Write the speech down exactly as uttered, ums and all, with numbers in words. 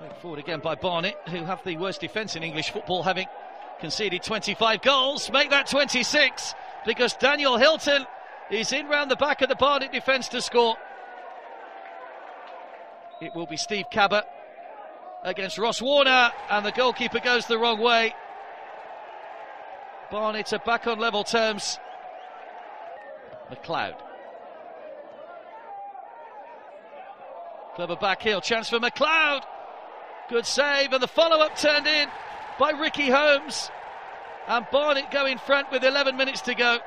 Played forward again by Barnet, who have the worst defence in English football, having conceded twenty-five goals. Make that twenty-six, because Daniel Hilton is in round the back of the Barnet defence to score. It will be Steve Cabot against Ross Warner, and the goalkeeper goes the wrong way. Barnet are back on level terms. McLeod. Clever back heel, chance for McLeod. Good save, and the follow-up turned in by Ricky Holmes. And Barnet go in front with eleven minutes to go.